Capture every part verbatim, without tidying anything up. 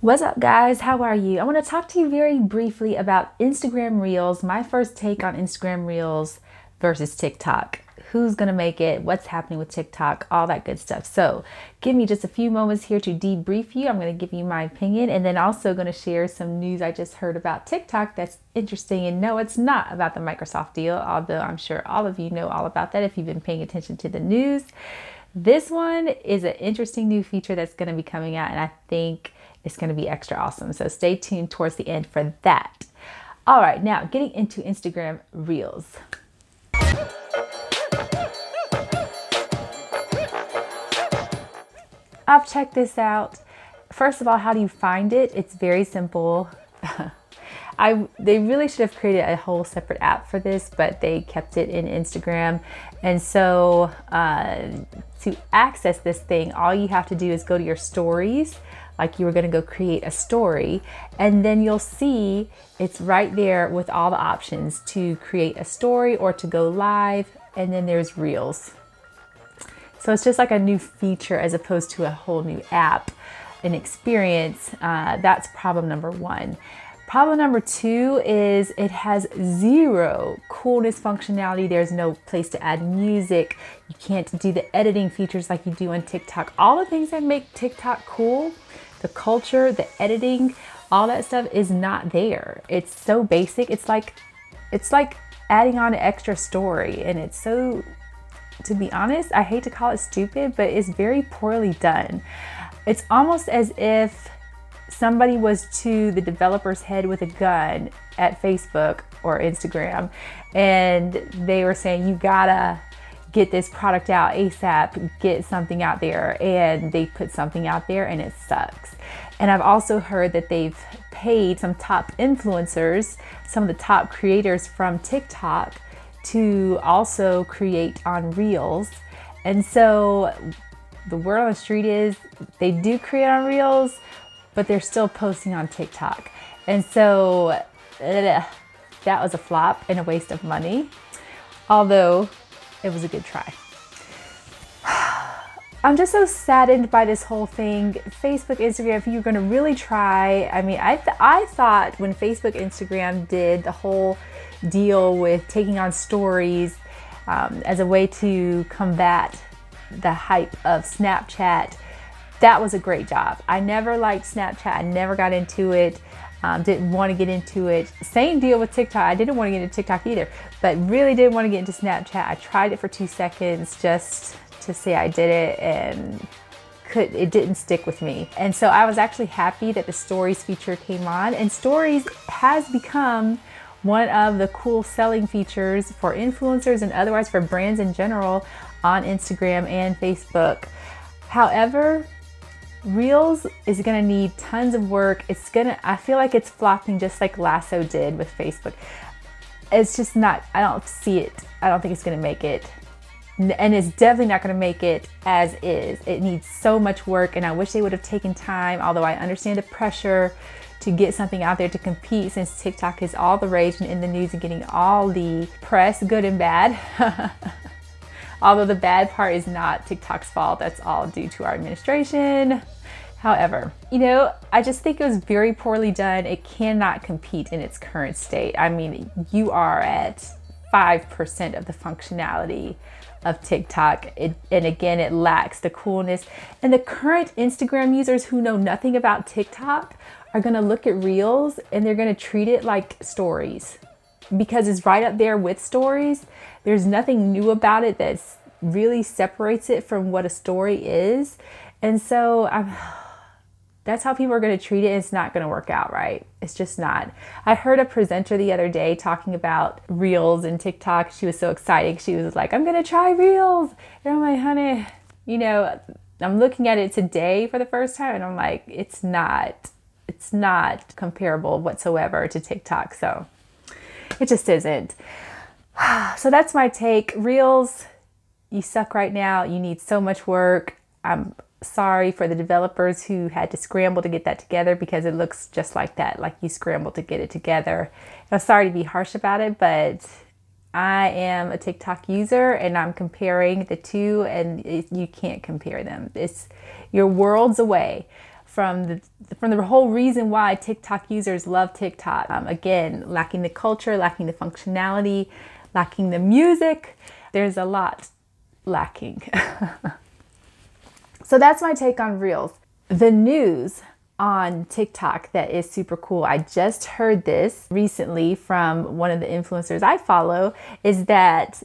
What's up guys, how are you? I want to talk to you very briefly about Instagram Reels, my first take on Instagram Reels versus TikTok. Who's gonna make it, what's happening with TikTok, all that good stuff. So give me just a few moments here to debrief you. I'm gonna give you my opinion and then also gonna share some news I just heard about TikTok that's interesting. And no, it's not about the Microsoft deal, although I'm sure all of you know all about that if you've been paying attention to the news. This one is an interesting new feature that's gonna be coming out and I think it's going to be extra awesome. So stay tuned towards the end for that. All right, now getting into Instagram Reels. I've checked this out. First of all, how do you find it? It's very simple. I, they really should have created a whole separate app for this, but they kept it in Instagram. And so uh, to access this thing, all you have to do is go to your stories, like you were gonna go create a story, and then you'll see it's right there with all the options to create a story or to go live, and then there's Reels. So it's just like a new feature as opposed to a whole new app, an experience. Uh, that's problem number one. Problem number two is it has zero coolness functionality. There's no place to add music. You can't do the editing features like you do on TikTok. All the things that make TikTok cool, the culture, the editing, all that stuff is not there. It's so basic. It's like, it's like adding on an extra story, and it's so, to be honest, I hate to call it stupid, but it's very poorly done. It's almost as if somebody was to the developer's head with a gun at Facebook or Instagram, and they were saying, you gotta get this product out ASAP, get something out there, and they put something out there and it sucks. And I've also heard that they've paid some top influencers, some of the top creators from TikTok, to also create on Reels. And so the word on the street is they do create on Reels, but they're still posting on TikTok. And so uh, that was a flop and a waste of money, although it was a good try. I'm just so saddened by this whole thing. Facebook, Instagram, if you're gonna really try, I mean, I, th I thought when Facebook, Instagram did the whole deal with taking on stories um, as a way to combat the hype of Snapchat, that was a great job. I never liked Snapchat. I never got into it. Um, didn't want to get into it. Same deal with TikTok. I didn't want to get into TikTok either, but really didn't want to get into Snapchat. I tried it for two seconds just to say I did it, and could, it didn't stick with me. And so I was actually happy that the stories feature came on, and stories has become one of the cool selling features for influencers and otherwise for brands in general on Instagram and Facebook. However, Reels is gonna need tons of work. It's gonna, I feel like it's flopping just like Lasso did with Facebook. It's just not, I don't see it. I don't think it's gonna make it. And it's definitely not gonna make it as is. It needs so much work, and I wish they would have taken time, although I understand the pressure to get something out there to compete, since TikTok is all the rage and in the news and getting all the press, good and bad. Although the bad part is not TikTok's fault, that's all due to our administration. However, you know, I just think it was very poorly done. It cannot compete in its current state. I mean, you are at five percent of the functionality of TikTok. It, and again, it lacks the coolness. And the current Instagram users who know nothing about TikTok are gonna look at Reels and they're gonna treat it like stories, because it's right up there with stories. There's nothing new about it that really separates it from what a story is. And so I'm, that's how people are gonna treat it. It's not gonna work out right. It's just not. I heard a presenter the other day talking about Reels and TikTok. She was so excited. She was like, I'm gonna try Reels. And I'm like, honey, you know, I'm looking at it today for the first time and I'm like, it's not, it's not comparable whatsoever to TikTok. So it just isn't. So that's my take. Reels, you suck right now. You need so much work. I'm sorry for the developers who had to scramble to get that together, because it looks just like that, like you scrambled to get it together. And I'm sorry to be harsh about it, but I am a TikTok user and I'm comparing the two, and it, you can't compare them. It's, you're worlds away from the from the whole reason why TikTok users love TikTok. Um, again, lacking the culture, lacking the functionality, lacking the music. There's a lot lacking. So that's my take on Reels. The news on TikTok that is super cool, I just heard this recently from one of the influencers I follow, is that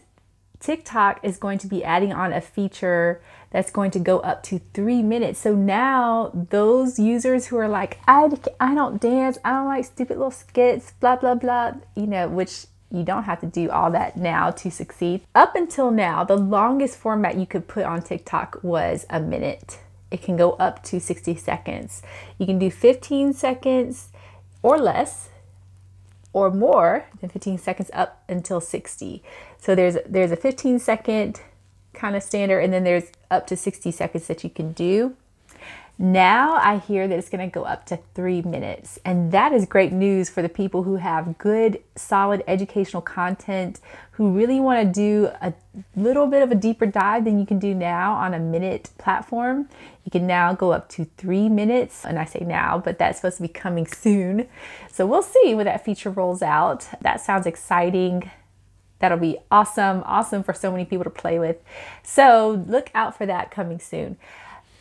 TikTok is going to be adding on a feature that's going to go up to three minutes. So now those users who are like, I, I don't dance, I don't like stupid little skits, blah, blah, blah, you know, which you don't have to do all that now to succeed. Up until now, the longest format you could put on TikTok was a minute. It can go up to sixty seconds. You can do fifteen seconds or less, or more than fifteen seconds up until sixty. So there's there's a fifteen second kind of standard, and then there's up to sixty seconds that you can do. Now I hear that it's gonna go up to three minutes, and that is great news for the people who have good, solid educational content, who really wanna do a little bit of a deeper dive than you can do now on a minute platform. You can now go up to three minutes, and I say now, but that's supposed to be coming soon. So we'll see when that feature rolls out. That sounds exciting. That'll be awesome, awesome for so many people to play with. So look out for that coming soon.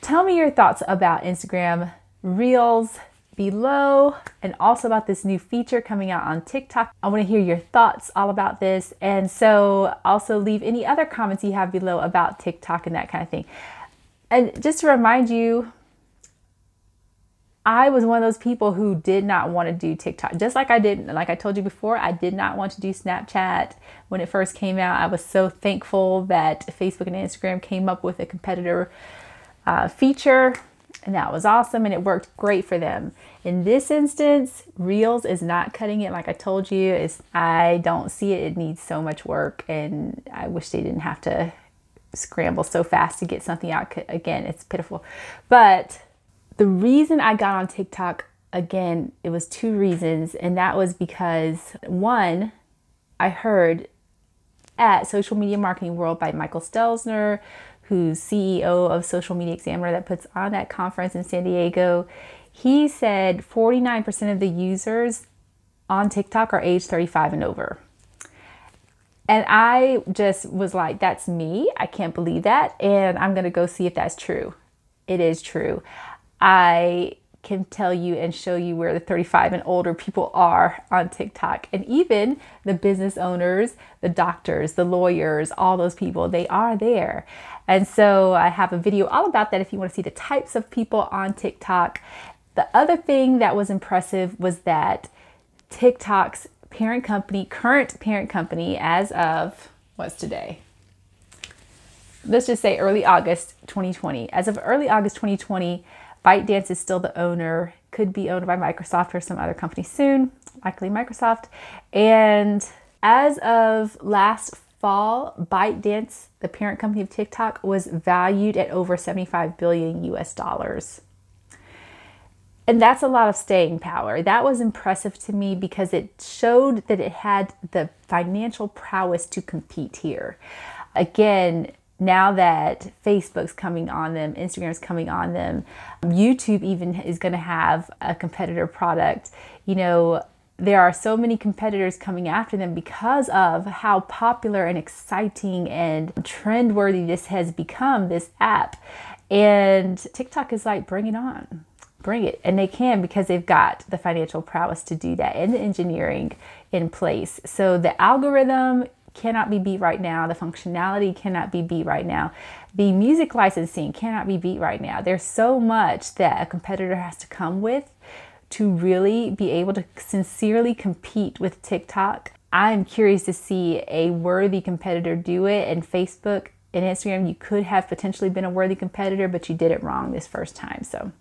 Tell me your thoughts about Instagram Reels below, and also about this new feature coming out on TikTok. I want to hear your thoughts all about this. And so also leave any other comments you have below about TikTok and that kind of thing. And just to remind you, I was one of those people who did not want to do TikTok, just like I didn't. Like I told you before, I did not want to do Snapchat when it first came out. I was so thankful that Facebook and Instagram came up with a competitor Uh, feature, and that was awesome, and it worked great for them. In this instance, Reels is not cutting it. Like I told you, it's, I don't see it. It needs so much work, and I wish they didn't have to scramble so fast to get something out. Again, it's pitiful. But the reason I got on TikTok, again, it was two reasons, and that was because, one, I heard at Social Media Marketing World by Michael Stelzner, who's C E O of Social Media Examiner that puts on that conference in San Diego. He said forty-nine percent of the users on TikTok are age thirty-five and over. And I just was like, that's me. I can't believe that. And I'm gonna go see if that's true. It is true. I can tell you and show you where the thirty-five and older people are on TikTok. And even the business owners, the doctors, the lawyers, all those people, they are there. And so I have a video all about that if you want to see the types of people on TikTok. The other thing that was impressive was that TikTok's parent company, current parent company, as of what's today? Let's just say early August twenty twenty. As of early August twenty twenty, ByteDance is still the owner, could be owned by Microsoft or some other company soon, likely Microsoft. And as of last fall, ByteDance, the parent company of TikTok, was valued at over seventy-five billion U S dollars. And that's a lot of staying power. That was impressive to me because it showed that it had the financial prowess to compete here. Again, now that Facebook's coming on them, Instagram's coming on them, YouTube even is going to have a competitor product. You know, there are so many competitors coming after them because of how popular and exciting and trend-worthy this has become, this app. And TikTok is like, bring it on, bring it. And they can, because they've got the financial prowess to do that and the engineering in place. So the algorithm cannot be beat right now. The functionality cannot be beat right now. The music licensing cannot be beat right now. There's so much that a competitor has to come with to really be able to sincerely compete with TikTok. I'm curious to see a worthy competitor do it. And Facebook and Instagram, you could have potentially been a worthy competitor, but you did it wrong this first time. So,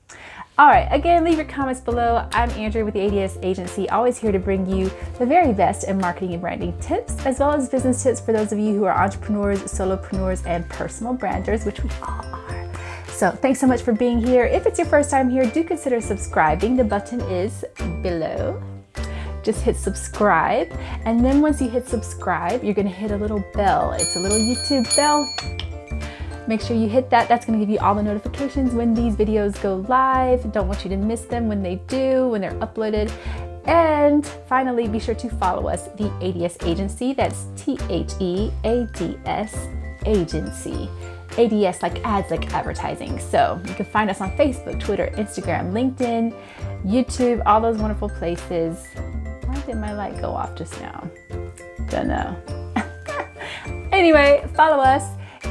all right, again, leave your comments below. I'm Andrea with the A D S Agency, always here to bring you the very best in marketing and branding tips, as well as business tips for those of you who are entrepreneurs, solopreneurs, and personal branders, which we all are. So thanks so much for being here. If it's your first time here, do consider subscribing. The button is below. Just hit subscribe, and then once you hit subscribe, you're gonna hit a little bell. It's a little YouTube bell. Make sure you hit that. That's going to give you all the notifications when these videos go live. Don't want you to miss them when they do, when they're uploaded. And finally, be sure to follow us, The A D S Agency. That's T H E A D S Agency. A D S like ads, like advertising. So you can find us on Facebook, Twitter, Instagram, LinkedIn, YouTube, all those wonderful places. Why did my light go off just now? Don't know. Anyway, follow us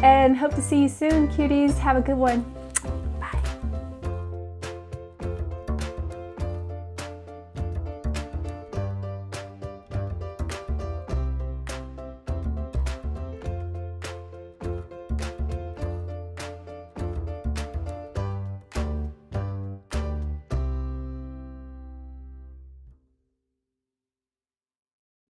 and hope to see you soon, cuties. Have a good one.